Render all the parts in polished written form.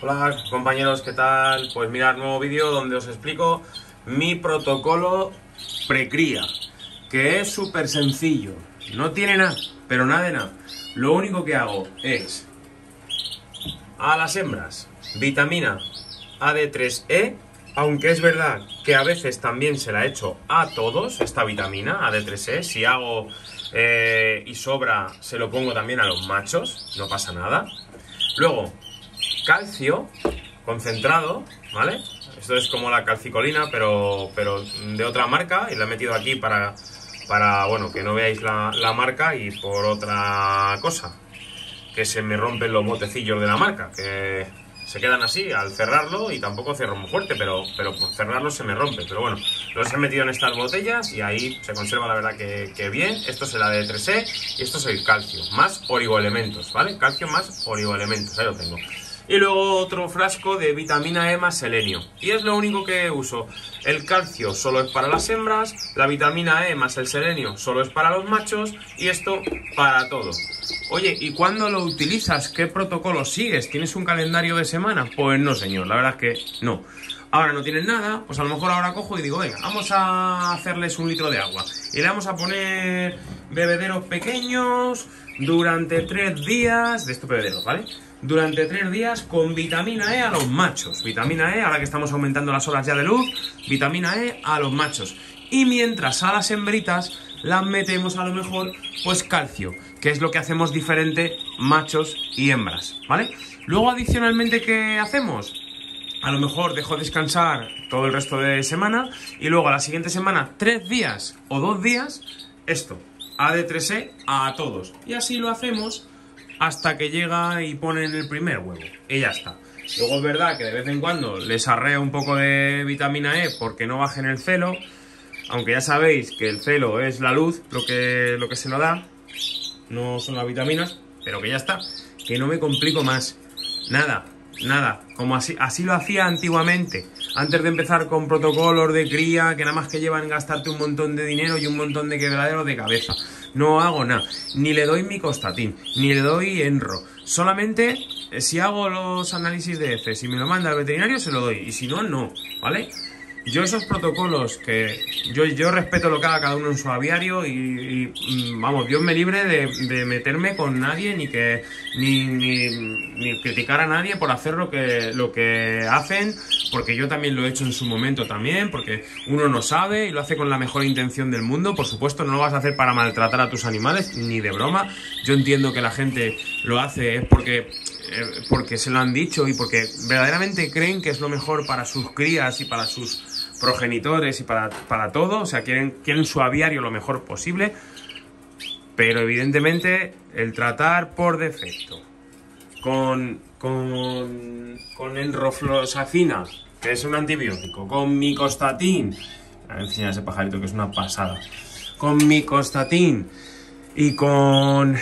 Hola compañeros, ¿qué tal? Pues mirad, nuevo vídeo donde os explico mi protocolo precría, que es súper sencillo, no tiene nada, pero nada de nada. Lo único que hago es a las hembras vitamina AD3E, aunque es verdad que a veces también se la echo a todos, esta vitamina AD3E, si hago y sobra se lo pongo también a los machos, no pasa nada. Luego, calcio concentrado, ¿vale? Esto es como la calcicolina, pero de otra marca, y la he metido aquí para bueno, que no veáis la marca y por otra cosa, que se me rompen los botecillos de la marca, que se quedan así al cerrarlo, y tampoco cierro muy fuerte, pero por cerrarlo se me rompe. Pero bueno, los he metido en estas botellas y ahí se conserva, la verdad que bien. Esto es el AD3E y esto es el calcio, más oligoelementos, ¿vale? Calcio más oligoelementos, ahí lo tengo. Y luego otro frasco de vitamina E más selenio. Y es lo único que uso. El calcio solo es para las hembras, la vitamina E más el selenio solo es para los machos, y esto para todo. Oye, ¿y cuándo lo utilizas? ¿Qué protocolo sigues? ¿Tienes un calendario de semana? Pues no, señor, la verdad es que no. Ahora no tienes nada, pues a lo mejor ahora cojo y digo, venga, vamos a hacerles un litro de agua. Y le vamos a poner bebederos pequeños durante 3 días, de estos bebederos, ¿vale? Durante 3 días con vitamina E a los machos. Vitamina E, ahora que estamos aumentando las horas ya de luz, vitamina E a los machos. Y mientras a las hembritas las metemos a lo mejor, pues calcio, que es lo que hacemos diferente machos y hembras, ¿vale? Luego adicionalmente, ¿qué hacemos? A lo mejor dejo descansar todo el resto de semana y luego a la siguiente semana, 3 días o 2 días, esto, AD3E a todos. Y así lo hacemos hasta que llega y ponen el primer huevo, y ya está. Luego es verdad que de vez en cuando les arreo un poco de vitamina E porque no bajen el celo, aunque ya sabéis que el celo es la luz lo que se lo da, no son las vitaminas, pero que ya está, que no me complico más, nada. Nada, como así lo hacía antiguamente, antes de empezar con protocolos de cría, que nada más que llevan gastarte un montón de dinero y un montón de quebraderos de cabeza. No hago nada, ni le doy micostatin, ni le doy enro. Solamente si hago los análisis de heces, si me lo manda el veterinario se lo doy, y si no, no, ¿vale? Yo esos protocolos que yo respeto lo que haga cada uno en su aviario y vamos, Dios me libre de meterme con nadie ni criticar a nadie por hacer lo que hacen, porque yo también lo he hecho en su momento también, porque uno no sabe y lo hace con la mejor intención del mundo. Por supuesto, no lo vas a hacer para maltratar a tus animales, ni de broma. Yo entiendo que la gente lo hace es porque se lo han dicho y porque verdaderamente creen que es lo mejor para sus crías y para sus progenitores y para todo. O sea, quieren su aviario lo mejor posible, pero evidentemente el tratar por defecto con enrofloxacina, que es un antibiótico, con micostatin, a ver, enseñar ese pajarito que es una pasada, con micostatin y con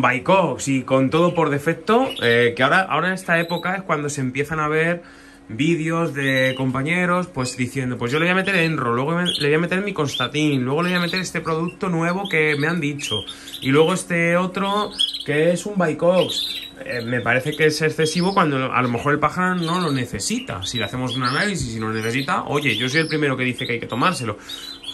Baycox y con todo por defecto, que ahora en esta época es cuando se empiezan a ver vídeos de compañeros pues diciendo, pues yo le voy a meter enro, luego le voy a meter micostatin, luego le voy a meter este producto nuevo que me han dicho, y luego este otro que es un Baycox. Me parece que es excesivo cuando a lo mejor el pájaro no lo necesita. Si le hacemos un análisis y no lo necesita, oye, yo soy el primero que dice que hay que tomárselo.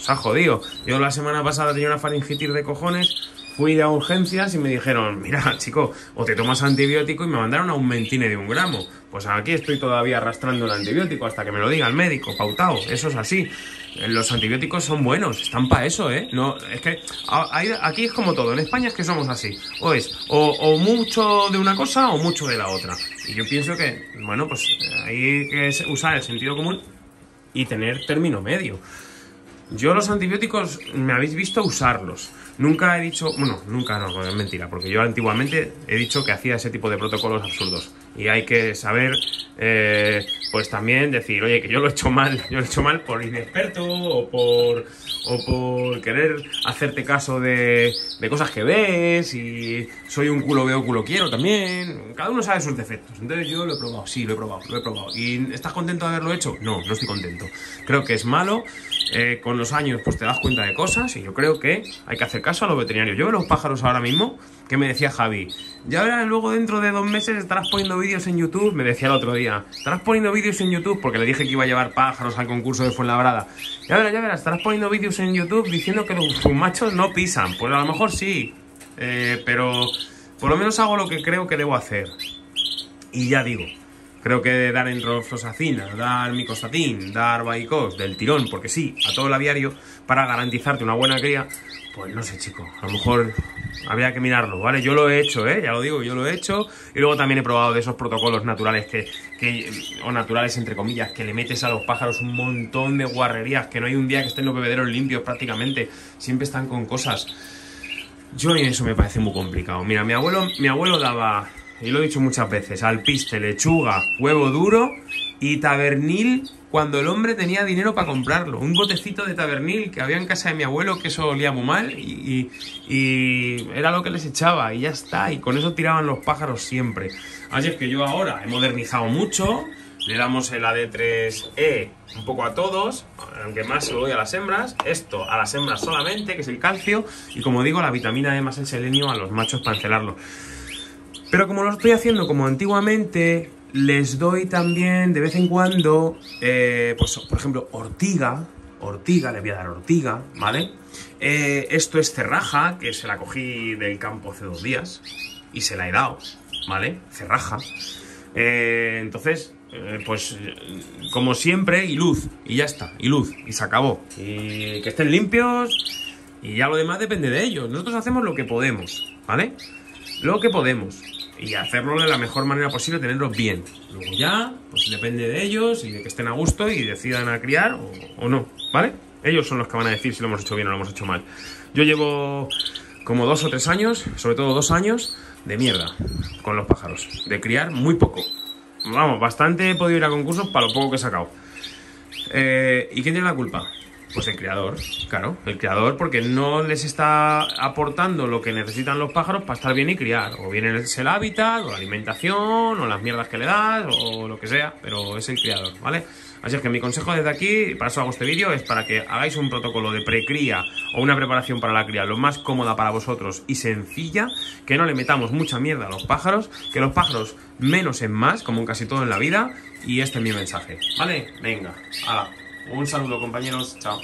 Se ha jodido. Yo la semana pasada tenía una faringitis de cojones, fui a urgencias y me dijeron, mira chico, o te tomas antibiótico, y me mandaron a un mentine de 1 gramo. Pues aquí estoy todavía arrastrando el antibiótico hasta que me lo diga el médico, pautado. Eso es así. Los antibióticos son buenos, están para eso, ¿eh? No, es que aquí es como todo, en España es que somos así. O es o mucho de una cosa o mucho de la otra. Y yo pienso que, bueno, pues hay que usar el sentido común y tener término medio. Yo los antibióticos me habéis visto usarlos. Nunca he dicho... Bueno, nunca no, es mentira, porque yo antiguamente he dicho que hacía ese tipo de protocolos absurdos. Y hay que saber, pues también decir, oye, que yo lo he hecho mal. Yo lo he hecho mal por inexperto o por querer hacerte caso de cosas que ves, y soy un culo veo, culo quiero también. Cada uno sabe sus defectos. Entonces yo lo he probado, sí, lo he probado. ¿Y estás contento de haberlo hecho? No, no estoy contento. Creo que es malo. Con los años pues te das cuenta de cosas, y yo creo que hay que hacer caso a los veterinarios. Yo veo los pájaros ahora mismo, que me decía Javi, ya verás, luego dentro de 2 meses estarás poniendo vídeos en YouTube. Me decía el otro día, estarás poniendo vídeos en YouTube, porque le dije que iba a llevar pájaros al concurso de Fuenlabrada. Ya verás, estarás poniendo vídeos en YouTube diciendo que los machos no pisan. Pues a lo mejor sí, pero por lo menos hago lo que creo que debo hacer. Y ya digo, creo que dar enrofloxacina, dar micostatin, dar Baycox, del tirón, porque sí, a todo el aviario, para garantizarte una buena cría, pues no sé, chicos, a lo mejor habría que mirarlo, ¿vale? Yo lo he hecho, ya lo digo, yo lo he hecho, y luego también he probado de esos protocolos naturales o naturales, entre comillas, que le metes a los pájaros un montón de guarrerías, que no hay un día que estén los bebederos limpios prácticamente, siempre están con cosas. Yo eso me parece muy complicado. Mira, mi abuelo daba... y lo he dicho muchas veces, alpiste, lechuga, huevo duro y tabernil cuando el hombre tenía dinero para comprarlo. Un botecito de tabernil que había en casa de mi abuelo, que eso olía muy mal y era lo que les echaba y ya está. Y con eso tiraban los pájaros siempre. Así es que yo ahora he modernizado mucho, le damos el AD3E un poco a todos, aunque más se lo doy a las hembras, esto a las hembras solamente, que es el calcio, y como digo, la vitamina E más el selenio a los machos para encelarlo. Pero como lo estoy haciendo como antiguamente, les doy también de vez en cuando, pues por ejemplo, ortiga, le voy a dar ortiga, ¿vale? Esto es cerraja, que se la cogí del campo hace 2 días y se la he dado, ¿vale? Cerraja. Entonces, pues como siempre, y luz, y ya está, y luz, y se acabó. Y que estén limpios y ya lo demás depende de ellos. Nosotros hacemos lo que podemos, ¿vale? Lo que podemos y hacerlo de la mejor manera posible, tenerlos bien. Luego ya, pues depende de ellos y de que estén a gusto y decidan a criar o no, ¿vale? Ellos son los que van a decir si lo hemos hecho bien o lo hemos hecho mal. Yo llevo como 2 o 3 años, sobre todo 2 años, de mierda con los pájaros. De criar muy poco. Vamos, bastante he podido ir a concursos para lo poco que he sacado. ¿Y quién tiene la culpa? Pues el criador, claro, el criador, porque no les está aportando lo que necesitan los pájaros para estar bien y criar. O bien es el hábitat, o la alimentación, o las mierdas que le das, o lo que sea, pero es el criador, ¿vale? Así es que mi consejo desde aquí, para eso hago este vídeo, es para que hagáis un protocolo de precría o una preparación para la cría lo más cómoda para vosotros y sencilla, que no le metamos mucha mierda a los pájaros, que los pájaros menos es más, como en casi todo en la vida, y este es mi mensaje, ¿vale? Venga, hala. Un saludo, compañeros, chao.